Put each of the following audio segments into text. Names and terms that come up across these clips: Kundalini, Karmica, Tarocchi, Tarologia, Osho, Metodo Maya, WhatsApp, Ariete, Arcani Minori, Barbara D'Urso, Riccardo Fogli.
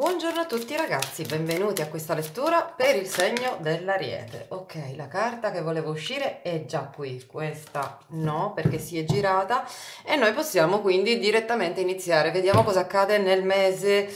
Buongiorno a tutti ragazzi, benvenuti a questa lettura per il segno dell'Ariete. Ok, la carta che volevo uscire è già qui, questa no perché si è girata e noi possiamo quindi direttamente iniziare. Vediamo cosa accade nel mese,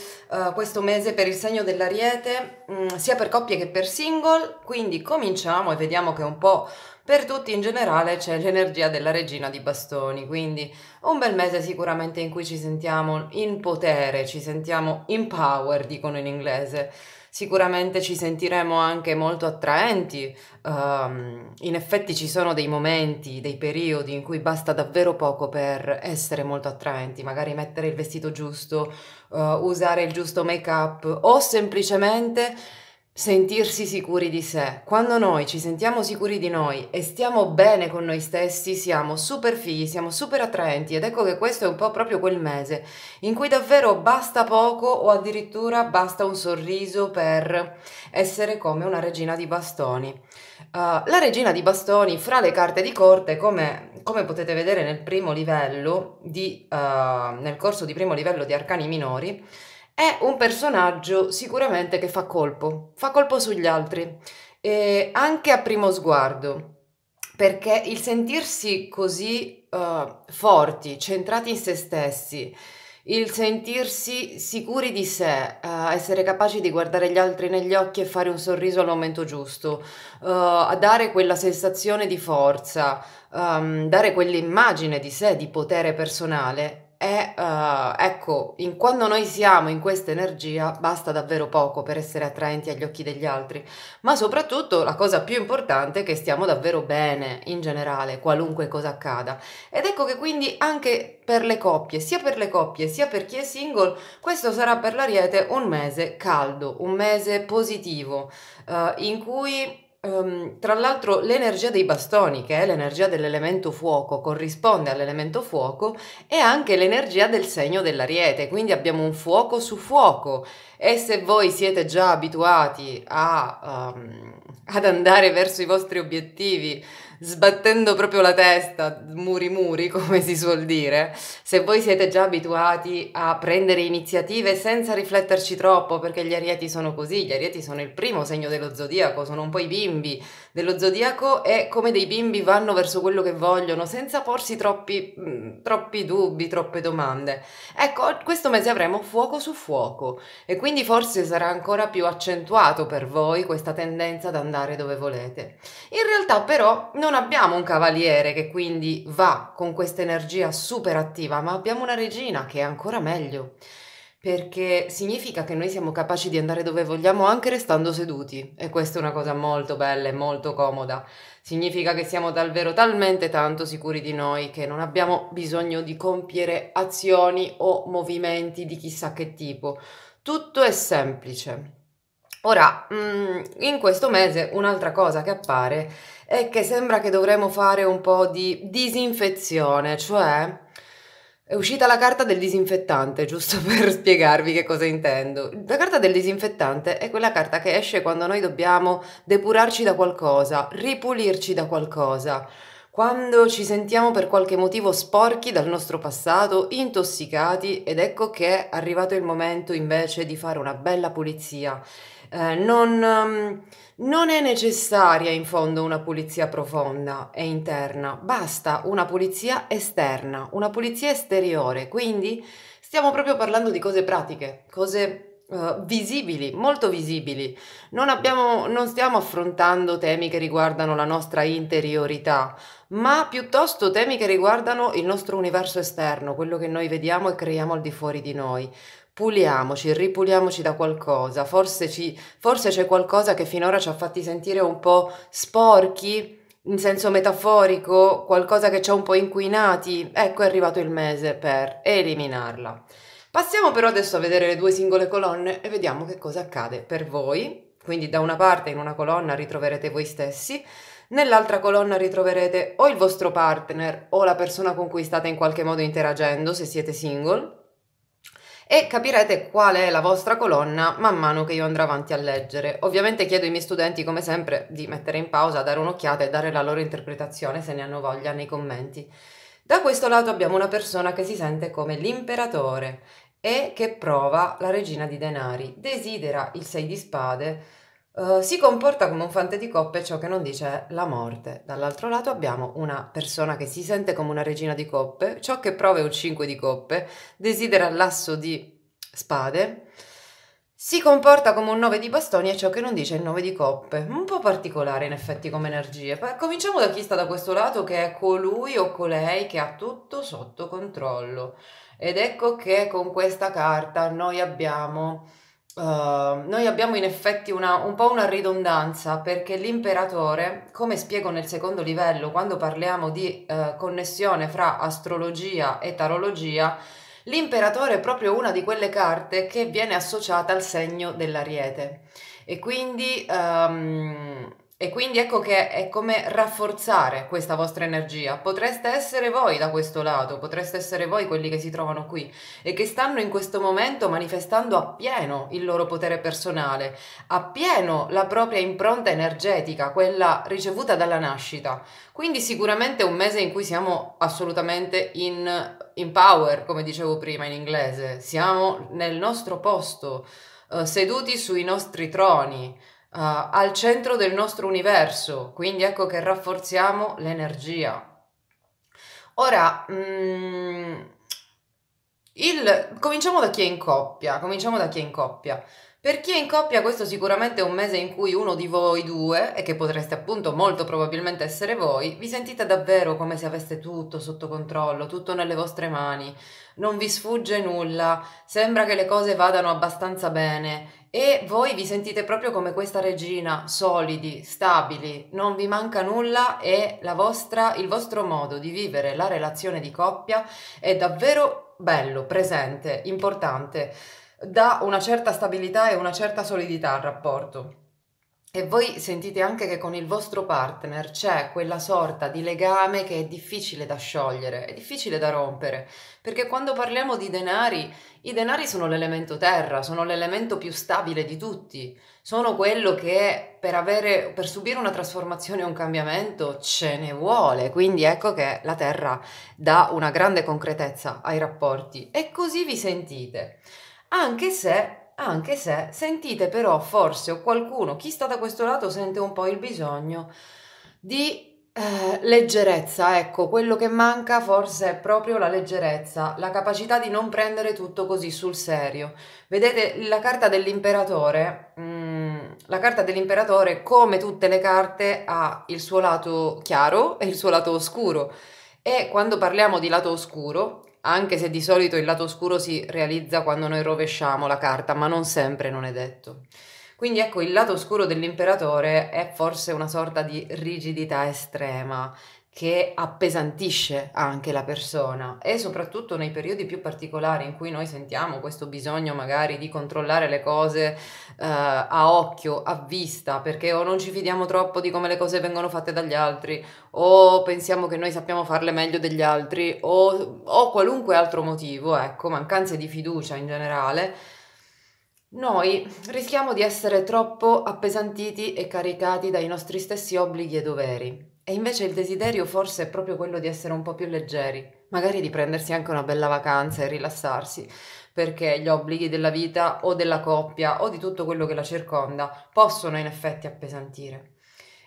questo mese per il segno dell'Ariete, sia per coppie che per single, quindi cominciamo e vediamo che un po' per tutti in generale c'è l'energia della regina di bastoni, quindi un bel mese sicuramente in cui ci sentiamo in potere, ci sentiamo in power, dicono in inglese. Sicuramente ci sentiremo anche molto attraenti, in effetti ci sono dei momenti, dei periodi in cui basta davvero poco per essere molto attraenti, magari mettere il vestito giusto, usare il giusto make-up o semplicemente sentirsi sicuri di sé. Quando noi ci sentiamo sicuri di noi e stiamo bene con noi stessi, siamo super fighi, siamo super attraenti, ed ecco che questo è un po' proprio quel mese in cui davvero basta poco o addirittura basta un sorriso per essere come una regina di bastoni. La regina di bastoni fra le carte di corte, come potete vedere nel primo livello nel corso di primo livello di Arcani Minori, è un personaggio sicuramente che fa colpo sugli altri, e anche a primo sguardo, perché il sentirsi così forti, centrati in se stessi, il sentirsi sicuri di sé, essere capaci di guardare gli altri negli occhi e fare un sorriso al momento giusto, a dare quella sensazione di forza, dare quell'immagine di sé, di potere personale. E ecco, quando noi siamo in questa energia basta davvero poco per essere attraenti agli occhi degli altri, ma soprattutto la cosa più importante è che stiamo davvero bene in generale, qualunque cosa accada. Ed ecco che quindi anche per le coppie sia per chi è single, questo sarà per l'Ariete un mese caldo, un mese positivo, in cui tra l'altro l'energia dei bastoni, che è l'energia dell'elemento fuoco, corrisponde all'elemento fuoco, e anche l'energia del segno dell'Ariete, quindi abbiamo un fuoco su fuoco. E se voi siete già abituati ad andare verso i vostri obiettivi sbattendo proprio la testa, muri muri come si suol dire, se voi siete già abituati a prendere iniziative senza rifletterci troppo, perché gli Arieti sono così, gli Arieti sono il primo segno dello zodiaco, sono un po' i bimbi dello zodiaco e come dei bimbi vanno verso quello che vogliono senza porsi troppi dubbi, troppe domande. Ecco, questo mese avremo fuoco su fuoco e quindi forse sarà ancora più accentuato per voi questa tendenza ad andare dove volete. In realtà però non abbiamo un cavaliere che quindi va con questa energia super attiva, ma abbiamo una regina che è ancora meglio, perché significa che noi siamo capaci di andare dove vogliamo anche restando seduti, e questa è una cosa molto bella e molto comoda. Significa che siamo davvero talmente tanto sicuri di noi che non abbiamo bisogno di compiere azioni o movimenti di chissà che tipo, tutto è semplice. Ora, in questo mese un'altra cosa che appare è che sembra che dovremo fare un po' di disinfezione, cioè è uscita la carta del disinfettante, giusto per spiegarvi che cosa intendo. La carta del disinfettante è quella carta che esce quando noi dobbiamo depurarci da qualcosa, ripulirci da qualcosa, quando ci sentiamo per qualche motivo sporchi dal nostro passato, intossicati, ed ecco che è arrivato il momento invece di fare una bella pulizia. Non è necessaria in fondo una pulizia profonda e interna, basta una pulizia esterna, una pulizia esteriore, quindi stiamo proprio parlando di cose pratiche, cose visibili, molto visibili. Non stiamo affrontando temi che riguardano la nostra interiorità, ma piuttosto temi che riguardano il nostro universo esterno, quello che noi vediamo e creiamo al di fuori di noi. Puliamoci, ripuliamoci da qualcosa, forse c'è qualcosa che finora ci ha fatti sentire un po' sporchi, in senso metaforico, qualcosa che ci ha un po' inquinati. Ecco, è arrivato il mese per eliminarla. Passiamo però adesso a vedere le due singole colonne e vediamo che cosa accade per voi. Quindi da una parte in una colonna ritroverete voi stessi, nell'altra colonna ritroverete o il vostro partner o la persona con cui state in qualche modo interagendo se siete single, e capirete qual è la vostra colonna man mano che io andrò avanti a leggere. Ovviamente chiedo ai miei studenti come sempre di mettere in pausa, dare un'occhiata e dare la loro interpretazione se ne hanno voglia nei commenti. Da questo lato abbiamo una persona che si sente come l'imperatore e che prova la regina di denari. Desidera il 6 di spade, si comporta come un fante di coppe, ciò che non dice è la morte. Dall'altro lato abbiamo una persona che si sente come una regina di coppe, ciò che prova è un 5 di coppe, desidera l'asso di spade, si comporta come un 9 di bastoni e ciò che non dice è il 9 di coppe. Un po' particolare in effetti come energie. Cominciamo da chi sta da questo lato, che è colui o colei che ha tutto sotto controllo. Ed ecco che con questa carta noi abbiamo in effetti un po' una ridondanza, perché l'imperatore, come spiego nel secondo livello quando parliamo di connessione fra astrologia e tarologia, l'imperatore è proprio una di quelle carte che viene associata al segno dell'Ariete e quindi ecco che è come rafforzare questa vostra energia. Potreste essere voi da questo lato, potreste essere voi quelli che si trovano qui e che stanno in questo momento manifestando appieno il loro potere personale, appieno la propria impronta energetica, quella ricevuta dalla nascita. Quindi sicuramente un mese in cui siamo assolutamente in power, come dicevo prima in inglese, siamo nel nostro posto, seduti sui nostri troni, al centro del nostro universo, quindi ecco che rafforziamo l'energia. Ora, cominciamo da chi è in coppia, Per chi è in coppia questo sicuramente è un mese in cui uno di voi due, e che potreste appunto molto probabilmente essere voi, vi sentite davvero come se aveste tutto sotto controllo, tutto nelle vostre mani, non vi sfugge nulla, sembra che le cose vadano abbastanza bene. E voi vi sentite proprio come questa regina, solidi, stabili, non vi manca nulla e il vostro modo di vivere la relazione di coppia è davvero bello, presente, importante, dà una certa stabilità e una certa solidità al rapporto. E voi sentite anche che con il vostro partner c'è quella sorta di legame che è difficile da sciogliere, è difficile da rompere, perché quando parliamo di denari, i denari sono l'elemento terra, sono l'elemento più stabile di tutti, sono quello che per subire una trasformazione o un cambiamento ce ne vuole, quindi ecco che la terra dà una grande concretezza ai rapporti e così vi sentite, anche se sentite però forse, o qualcuno, chi sta da questo lato sente un po' il bisogno di leggerezza, ecco, quello che manca forse è proprio la leggerezza, la capacità di non prendere tutto così sul serio. Vedete, la carta dell'imperatore, come tutte le carte ha il suo lato chiaro e il suo lato oscuro, e quando parliamo di lato oscuro, anche se di solito il lato oscuro si realizza quando noi rovesciamo la carta, ma non sempre, non è detto. Quindi ecco, il lato oscuro dell'imperatore è forse una sorta di rigidità estrema che appesantisce anche la persona, e soprattutto nei periodi più particolari in cui noi sentiamo questo bisogno magari di controllare le cose a occhio, a vista, perché o non ci fidiamo troppo di come le cose vengono fatte dagli altri, o pensiamo che noi sappiamo farle meglio degli altri, o qualunque altro motivo, ecco, mancanze di fiducia in generale, noi rischiamo di essere troppo appesantiti e caricati dai nostri stessi obblighi e doveri. E invece il desiderio forse è proprio quello di essere un po' più leggeri, magari di prendersi anche una bella vacanza e rilassarsi, perché gli obblighi della vita o della coppia o di tutto quello che la circonda possono in effetti appesantire.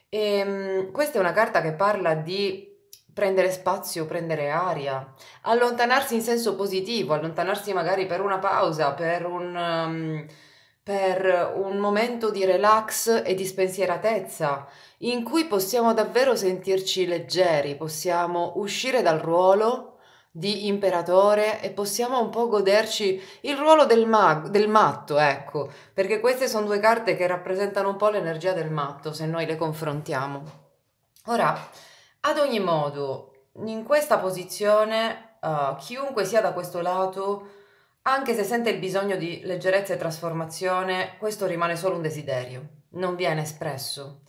E questa è una carta che parla di prendere spazio, prendere aria, allontanarsi in senso positivo, allontanarsi magari per una pausa, per un momento di relax e di spensieratezza, in cui possiamo davvero sentirci leggeri, possiamo uscire dal ruolo di imperatore e possiamo un po' goderci il ruolo del matto, ecco, perché queste sono due carte che rappresentano un po' l'energia del matto, se noi le confrontiamo. Ora, ad ogni modo, in questa posizione, chiunque sia da questo lato, anche se sente il bisogno di leggerezza e trasformazione, questo rimane solo un desiderio, non viene espresso,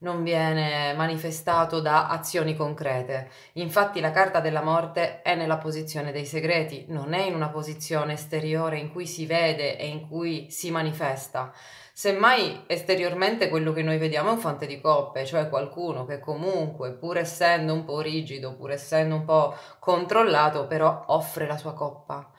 non viene manifestato da azioni concrete. Infatti la carta della morte è nella posizione dei segreti, non è in una posizione esteriore in cui si vede e in cui si manifesta. Semmai esteriormente quello che noi vediamo è un fante di coppe, cioè qualcuno che comunque, pur essendo un po' rigido, pur essendo un po' controllato, però offre la sua coppa.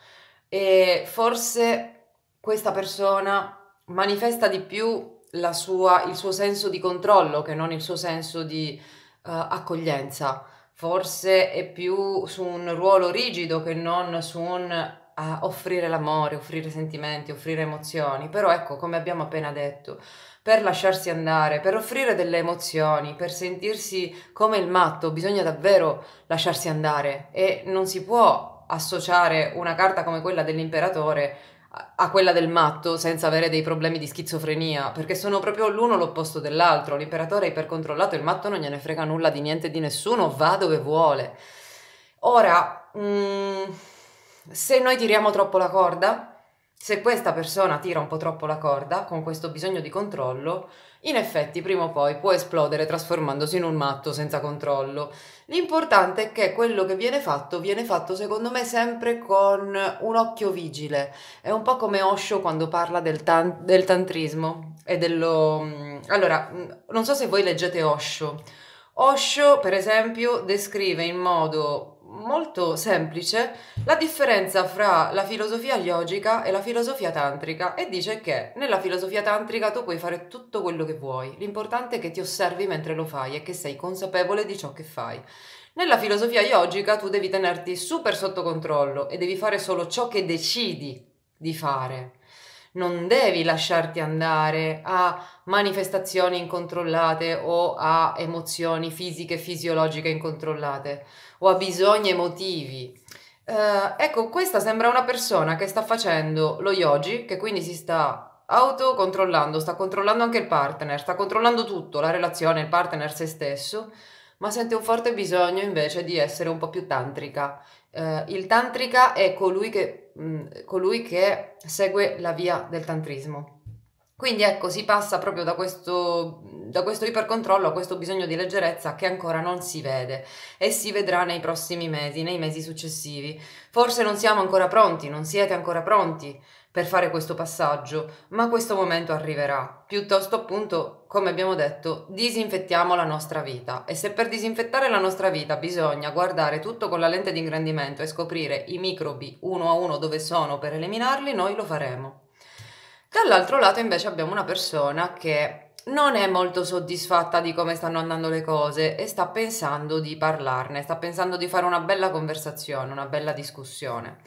e forse questa persona manifesta di più il suo senso di controllo che non il suo senso di accoglienza. Forse è più su un ruolo rigido che non su un offrire l'amore, offrire sentimenti, offrire emozioni. Però ecco, come abbiamo appena detto, per lasciarsi andare, per offrire delle emozioni, per sentirsi come il matto, bisogna davvero lasciarsi andare e non si può associare una carta come quella dell'imperatore a quella del matto senza avere dei problemi di schizofrenia, perché sono proprio l'uno l'opposto dell'altro. L'imperatore è ipercontrollato, il matto non gliene frega nulla di niente, di nessuno, va dove vuole. Ora, se noi tiriamo troppo la corda, se questa persona tira un po' troppo la corda con questo bisogno di controllo, in effetti prima o poi può esplodere trasformandosi in un matto senza controllo. L'importante è che quello che viene fatto secondo me sempre con un occhio vigile. È un po' come Osho quando parla del tantrismo e dello... Allora, non so se voi leggete Osho. Osho, per esempio, descrive in modo molto semplice la differenza fra la filosofia yogica e la filosofia tantrica e dice che nella filosofia tantrica tu puoi fare tutto quello che vuoi, l'importante è che ti osservi mentre lo fai e che sei consapevole di ciò che fai. Nella filosofia yogica tu devi tenerti super sotto controllo e devi fare solo ciò che decidi di fare. Non devi lasciarti andare a manifestazioni incontrollate o a emozioni fisiche, fisiologiche incontrollate o a bisogni emotivi. Ecco, questa sembra una persona che sta facendo lo yogi, che quindi si sta autocontrollando, sta controllando anche il partner, sta controllando tutto, la relazione, il partner, se stesso, ma sente un forte bisogno invece di essere un po' più tantrica. Il tantrica è colui che segue la via del tantrismo. Quindi ecco, si passa proprio da questo ipercontrollo a questo bisogno di leggerezza che ancora non si vede e si vedrà nei prossimi mesi, nei mesi successivi. Forse non siamo ancora pronti, non siete ancora pronti per fare questo passaggio, ma questo momento arriverà. Piuttosto, appunto, come abbiamo detto, disinfettiamo la nostra vita, e se per disinfettare la nostra vita bisogna guardare tutto con la lente di ingrandimento e scoprire i microbi uno a uno dove sono per eliminarli, noi lo faremo. Dall'altro lato invece abbiamo una persona che non è molto soddisfatta di come stanno andando le cose e sta pensando di parlarne, sta pensando di fare una bella conversazione, una bella discussione.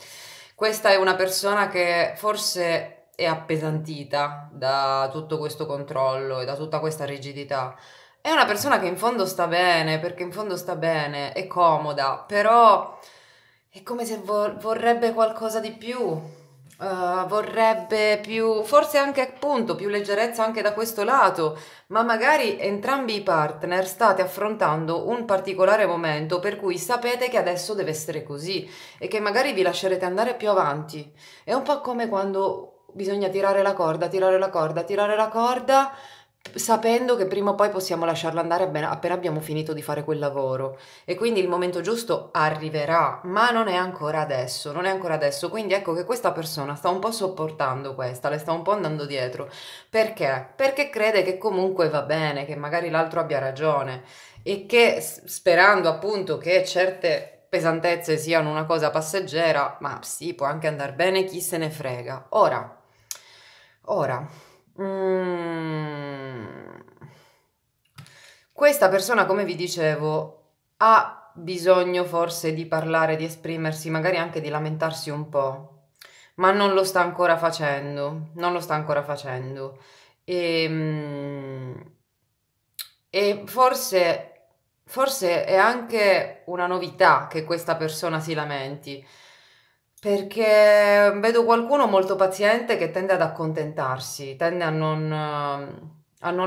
Questa è una persona che forse è appesantita da tutto questo controllo e da tutta questa rigidità. È una persona che in fondo sta bene, perché in fondo sta bene, è comoda, però è come se vorrebbe qualcosa di più. Vorrebbe più, forse anche appunto più leggerezza anche da questo lato, ma magari entrambi i partner state affrontando un particolare momento per cui sapete che adesso deve essere così e che magari vi lascerete andare più avanti. È un po' come quando bisogna tirare la corda, sapendo che prima o poi possiamo lasciarla andare appena abbiamo finito di fare quel lavoro, e quindi il momento giusto arriverà, ma non è ancora adesso. Quindi ecco che questa persona sta un po' sopportando questa, le sta un po' andando dietro. Perché? Perché crede che comunque va bene, che magari l'altro abbia ragione e che, sperando appunto che certe pesantezze siano una cosa passeggera, ma sì, può anche andare bene, chi se ne frega. Questa persona, come vi dicevo, ha bisogno forse di parlare, di esprimersi, magari anche di lamentarsi un po', ma non lo sta ancora facendo e forse è anche una novità che questa persona si lamenti, perché vedo qualcuno molto paziente che tende ad accontentarsi, tende a non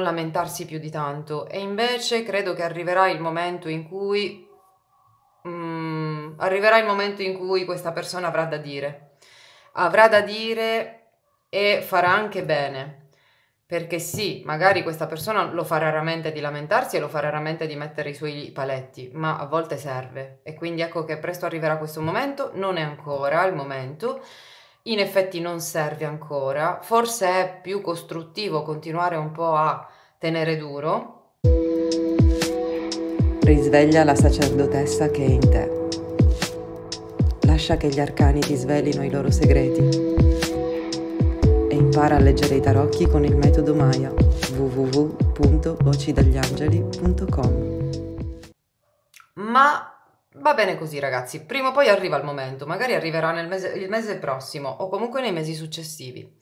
lamentarsi più di tanto, e invece credo che arriverà il momento in cui questa persona avrà da dire e farà anche bene, perché sì, magari questa persona lo farà raramente di lamentarsi e lo farà raramente di mettere i suoi paletti, ma a volte serve, e quindi ecco che presto arriverà questo momento. Non è ancora il momento, in effetti non serve ancora, forse è più costruttivo continuare un po' a tenere duro. Risveglia la sacerdotessa che è in te. lascia che gli arcani ti svelino i loro segreti e impara a leggere i tarocchi con il metodo Maya, www.vocidagliangeli.com. Ma va bene così, ragazzi, prima o poi arriva il momento, magari arriverà il mese prossimo o comunque nei mesi successivi.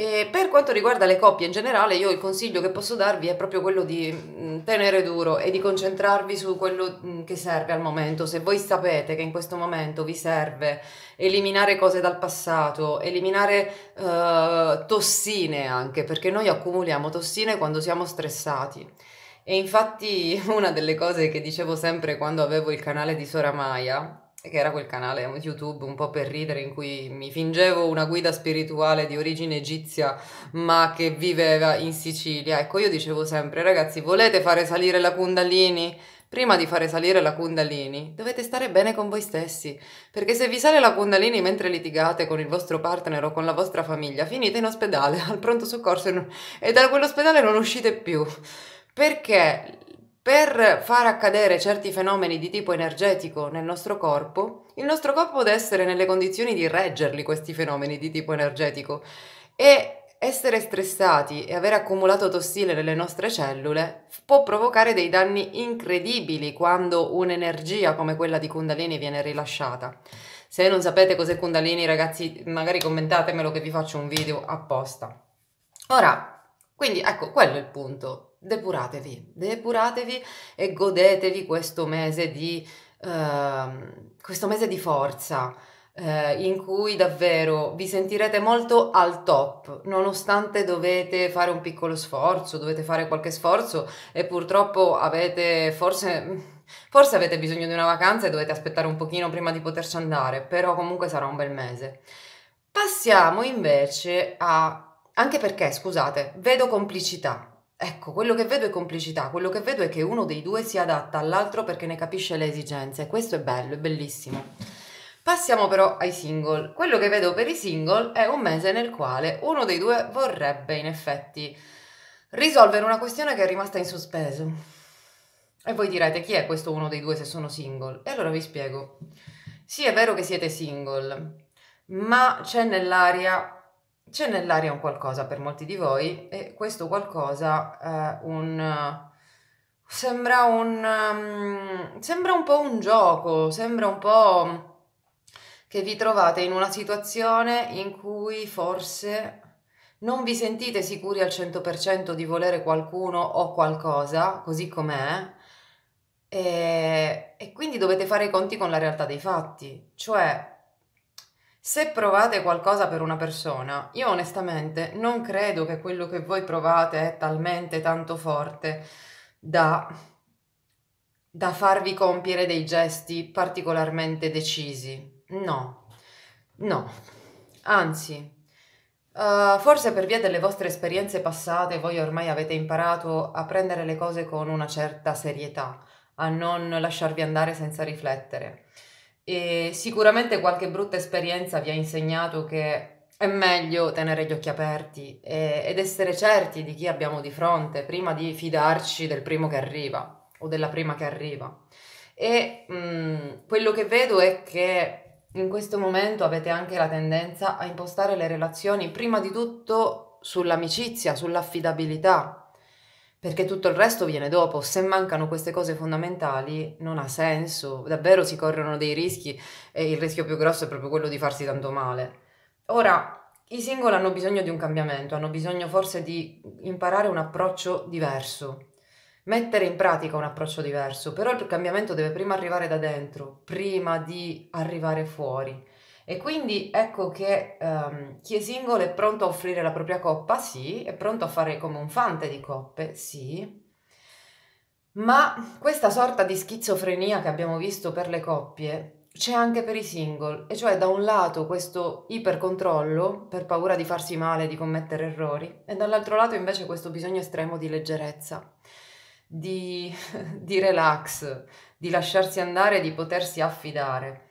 E per quanto riguarda le coppie in generale, io il consiglio che posso darvi è proprio quello di tenere duro e di concentrarvi su quello che serve al momento. Se voi sapete che in questo momento vi serve eliminare cose dal passato, eliminare tossine anche, perché noi accumuliamo tossine quando siamo stressati. E infatti una delle cose che dicevo sempre quando avevo il canale di Sora Maya, che era quel canale YouTube un po' per ridere in cui mi fingevo una guida spirituale di origine egizia ma che viveva in Sicilia, ecco, io dicevo sempre: ragazzi, volete fare salire la Kundalini? Prima di fare salire la Kundalini dovete stare bene con voi stessi, perché se vi sale la Kundalini mentre litigate con il vostro partner o con la vostra famiglia, finite in ospedale al pronto soccorso e da quell'ospedale non uscite più, perché per far accadere certi fenomeni di tipo energetico nel nostro corpo, il nostro corpo deve essere nelle condizioni di reggerli questi fenomeni di tipo energetico, e essere stressati e aver accumulato tossine nelle nostre cellule può provocare dei danni incredibili quando un'energia come quella di Kundalini viene rilasciata. Se non sapete cos'è Kundalini, ragazzi, magari commentatemelo che vi faccio un video apposta. Ora, quindi ecco, quello è il punto. Depuratevi e godetevi questo mese di forza, in cui davvero vi sentirete molto al top, nonostante dovete fare un piccolo sforzo, dovete fare qualche sforzo e purtroppo avete forse avete bisogno di una vacanza e dovete aspettare un pochino prima di poterci andare, però comunque sarà un bel mese. Passiamo invece a... anche perché, scusate, vedo complicità. Ecco, quello che vedo è complicità, quello che vedo è che uno dei due si adatta all'altro perché ne capisce le esigenze, questo è bello, è bellissimo. Passiamo però ai single. Quello che vedo per i single è un mese nel quale uno dei due vorrebbe in effetti risolvere una questione che è rimasta in sospeso. E voi direte: chi è questo uno dei due se sono single? E allora vi spiego. Sì, è vero che siete single, ma c'è nell'aria un qualcosa per molti di voi, e questo qualcosa è sembra un po' un gioco, sembra un po' che vi trovate in una situazione in cui forse non vi sentite sicuri al 100% di volere qualcuno o qualcosa così com'è, e quindi dovete fare i conti con la realtà dei fatti, cioè... Se provate qualcosa per una persona, io onestamente non credo che quello che voi provate è talmente tanto forte da farvi compiere dei gesti particolarmente decisi. No. Anzi, forse per via delle vostre esperienze passate voi ormai avete imparato a prendere le cose con una certa serietà, a non lasciarvi andare senza riflettere. E sicuramente qualche brutta esperienza vi ha insegnato che è meglio tenere gli occhi aperti ed essere certi di chi abbiamo di fronte prima di fidarci del primo che arriva o della prima che arriva. E quello che vedo è che in questo momento avete anche la tendenza a impostare le relazioni prima di tutto sull'amicizia, sull'affidabilità, perché tutto il resto viene dopo. Se mancano queste cose fondamentali non ha senso, davvero si corrono dei rischi, e il rischio più grosso è proprio quello di farsi tanto male. Ora, i single hanno bisogno di un cambiamento, hanno bisogno forse di imparare un approccio diverso, mettere in pratica un approccio diverso, però il cambiamento deve prima arrivare da dentro, prima di arrivare fuori. E quindi ecco che chi è single è pronto a offrire la propria coppa, sì, è pronto a fare come un fante di coppe, sì, ma questa sorta di schizofrenia che abbiamo visto per le coppie c'è anche per i single, e cioè da un lato questo ipercontrollo per paura di farsi male, di commettere errori, e dall'altro lato invece questo bisogno estremo di leggerezza, di relax, di lasciarsi andare, di potersi affidare.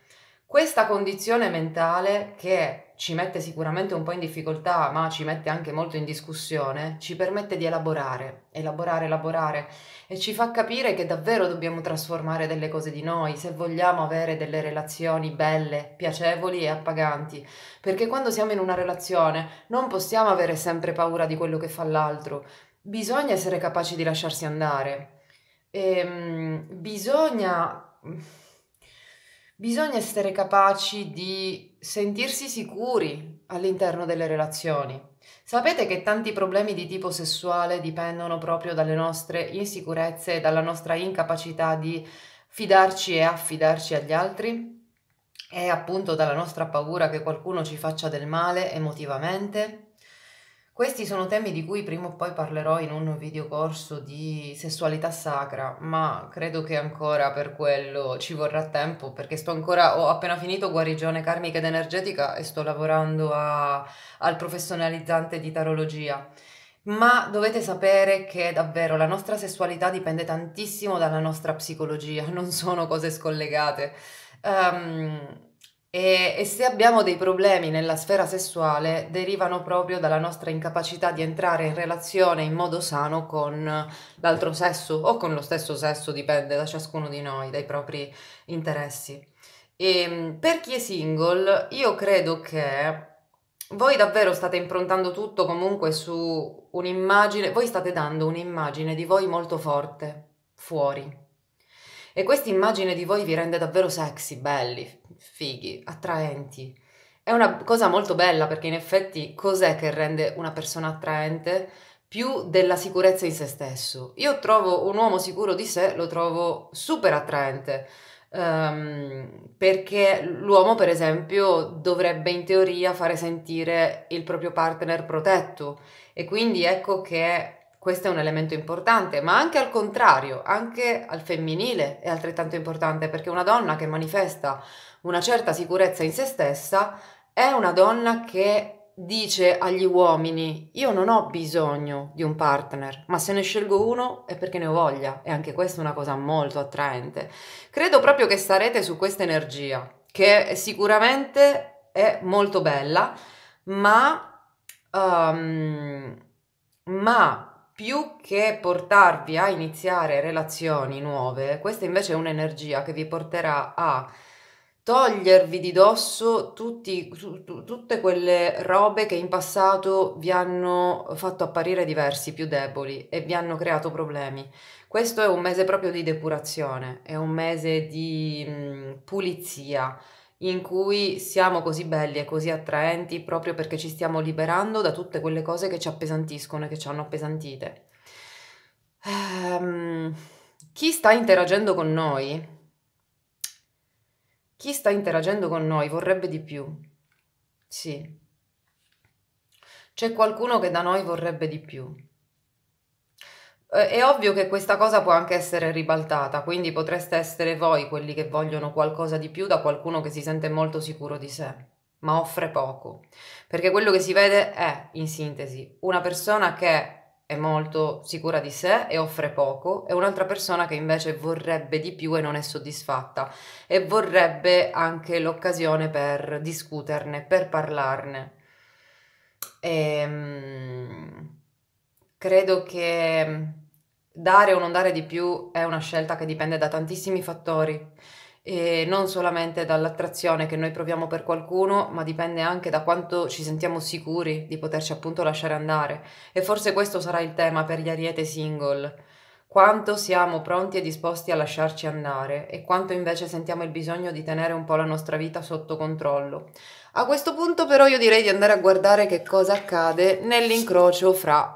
Questa condizione mentale, che ci mette sicuramente un po' in difficoltà, ma ci mette anche molto in discussione, ci permette di elaborare e ci fa capire che davvero dobbiamo trasformare delle cose di noi se vogliamo avere delle relazioni belle, piacevoli e appaganti, perché quando siamo in una relazione non possiamo avere sempre paura di quello che fa l'altro, bisogna essere capaci di lasciarsi andare e, bisogna essere capaci di sentirsi sicuri all'interno delle relazioni. Sapete che tanti problemi di tipo sessuale dipendono proprio dalle nostre insicurezze e dalla nostra incapacità di fidarci e affidarci agli altri? E appunto dalla nostra paura che qualcuno ci faccia del male emotivamente? Questi sono temi di cui prima o poi parlerò in un videocorso di sessualità sacra, ma credo che ancora per quello ci vorrà tempo, perché ho appena finito guarigione karmica ed energetica e sto lavorando al professionalizzante di tarologia. Ma dovete sapere che davvero la nostra sessualità dipende tantissimo dalla nostra psicologia, non sono cose scollegate. E se abbiamo dei problemi nella sfera sessuale, derivano proprio dalla nostra incapacità di entrare in relazione in modo sano con l'altro sesso o con lo stesso sesso, dipende da ciascuno di noi, dai propri interessi. E per chi è single, io credo che voi davvero state improntando tutto comunque su un'immagine, voi state dando un'immagine di voi molto forte fuori. E questa immagine di voi vi rende davvero sexy, belli, fighi, attraenti. È una cosa molto bella, perché in effetti cos'è che rende una persona attraente? Più della sicurezza in se stesso. Io trovo un uomo sicuro di sé, lo trovo super attraente, perché l'uomo per esempio dovrebbe in teoria fare sentire il proprio partner protetto, e quindi ecco che questo è un elemento importante, ma anche al contrario, anche al femminile è altrettanto importante, perché una donna che manifesta una certa sicurezza in se stessa è una donna che dice agli uomini: io non ho bisogno di un partner, ma se ne scelgo uno è perché ne ho voglia. E anche questa è una cosa molto attraente. Credo proprio che sarete su questa energia, che sicuramente è molto bella, ma più che portarvi a iniziare relazioni nuove, questa invece è un'energia che vi porterà a togliervi di dosso tutte quelle robe che in passato vi hanno fatto apparire diversi, più deboli, e vi hanno creato problemi. Questo è un mese proprio di depurazione, è un mese di pulizia, in cui siamo così belli e così attraenti proprio perché ci stiamo liberando da tutte quelle cose che ci appesantiscono e che ci hanno appesantite. Chi sta interagendo con noi? Chi sta interagendo con noi vorrebbe di più? Sì. C'è qualcuno che da noi vorrebbe di più. È ovvio che questa cosa può anche essere ribaltata, quindi potreste essere voi quelli che vogliono qualcosa di più da qualcuno che si sente molto sicuro di sé, ma offre poco. Perché quello che si vede è, in sintesi, una persona che è molto sicura di sé e offre poco, e un'altra persona che invece vorrebbe di più e non è soddisfatta, e vorrebbe anche l'occasione per discuterne, per parlarne. Credo che dare o non dare di più è una scelta che dipende da tantissimi fattori, e non solamente dall'attrazione che noi proviamo per qualcuno, ma dipende anche da quanto ci sentiamo sicuri di poterci appunto lasciare andare. E forse questo sarà il tema per gli Ariete single: quanto siamo pronti e disposti a lasciarci andare e quanto invece sentiamo il bisogno di tenere un po' la nostra vita sotto controllo. A questo punto però io direi di andare a guardare che cosa accade nell'incrocio fra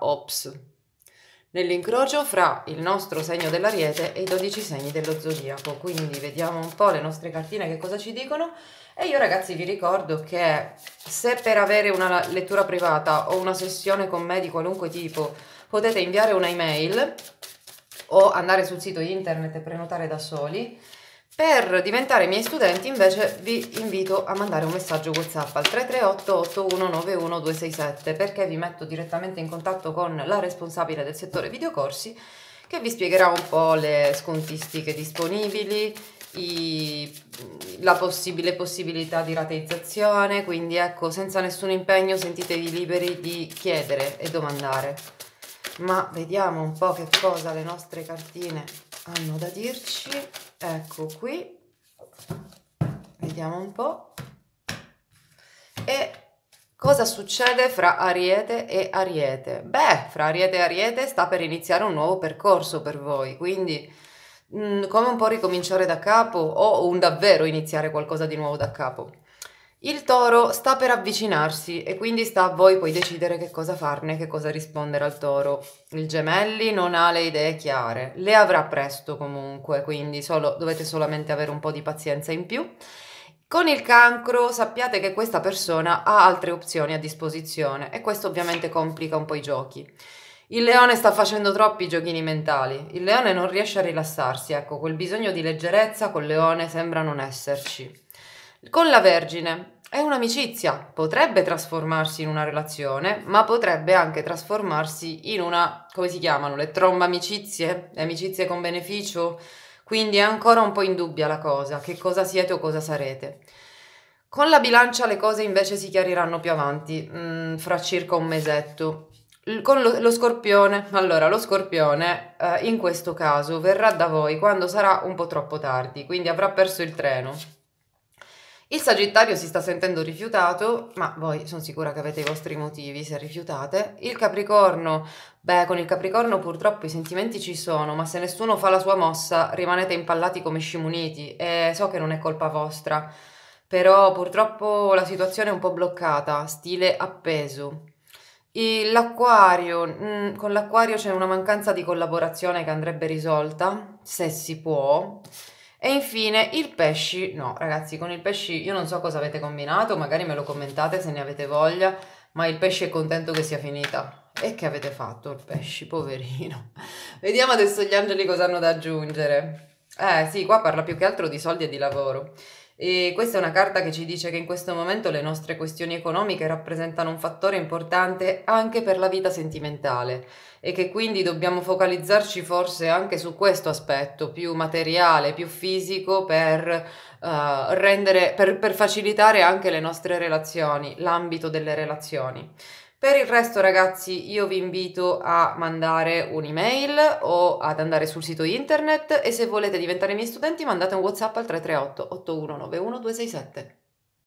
il nostro segno dell'Ariete e i 12 segni dello zodiaco. Quindi vediamo un po' le nostre cartine che cosa ci dicono. E io ragazzi vi ricordo che se per avere una lettura privata o una sessione con me di qualunque tipo potete inviare un'email o andare sul sito internet e prenotare da soli, per diventare miei studenti invece vi invito a mandare un messaggio WhatsApp al 338 8191 267, perché vi metto direttamente in contatto con la responsabile del settore videocorsi, che vi spiegherà un po' le scontistiche disponibili, la possibilità di rateizzazione, quindi ecco, senza nessun impegno sentitevi liberi di chiedere e domandare. Ma vediamo un po' che cosa le nostre cartine hanno da dirci. Ecco qui, vediamo un po'. E cosa succede fra Ariete e Ariete? Beh, fra Ariete e Ariete sta per iniziare un nuovo percorso per voi, quindi come un po' ricominciare da capo o un davvero iniziare qualcosa di nuovo da capo. Il toro sta per avvicinarsi e quindi sta a voi poi decidere che cosa farne, che cosa rispondere al toro. Il gemelli non ha le idee chiare, le avrà presto comunque, quindi dovete solamente avere un po' di pazienza in più. Con il cancro sappiate che questa persona ha altre opzioni a disposizione e questo ovviamente complica un po' i giochi. Il leone sta facendo troppi giochini mentali, il leone non riesce a rilassarsi, ecco, quel bisogno di leggerezza col leone sembra non esserci. Con la Vergine è un'amicizia, potrebbe trasformarsi in una relazione, ma potrebbe anche trasformarsi in una, come si chiamano, le tromba amicizie, le amicizie con beneficio, quindi è ancora un po' in dubbia la cosa, che cosa siete o cosa sarete. Con la Bilancia le cose invece si chiariranno più avanti, fra circa un mesetto. Con lo Scorpione, allora lo Scorpione in questo caso verrà da voi quando sarà un po' troppo tardi, quindi avrà perso il treno. Il Sagittario si sta sentendo rifiutato, ma voi sono sicura che avete i vostri motivi se rifiutate. Il Capricorno, beh, con il Capricorno purtroppo i sentimenti ci sono, ma se nessuno fa la sua mossa rimanete impallati come scimuniti e so che non è colpa vostra, però purtroppo la situazione è un po' bloccata, stile appeso. L'Acquario, con l'Acquario c'è una mancanza di collaborazione che andrebbe risolta, se si può. E infine il Pesci, no ragazzi, con il Pesci io non so cosa avete combinato, magari me lo commentate se ne avete voglia, ma il Pesci è contento che sia finita. E che avete fatto il Pesci, poverino. Vediamo adesso gli angeli cosa hanno da aggiungere. Sì, qua parla più che altro di soldi e di lavoro. E questa è una carta che ci dice che in questo momento le nostre questioni economiche rappresentano un fattore importante anche per la vita sentimentale e che quindi dobbiamo focalizzarci forse anche su questo aspetto più materiale, più fisico per facilitare anche le nostre relazioni, l'ambito delle relazioni. Per il resto ragazzi io vi invito a mandare un'email o ad andare sul sito internet e se volete diventare miei studenti mandate un WhatsApp al 338 8191 267.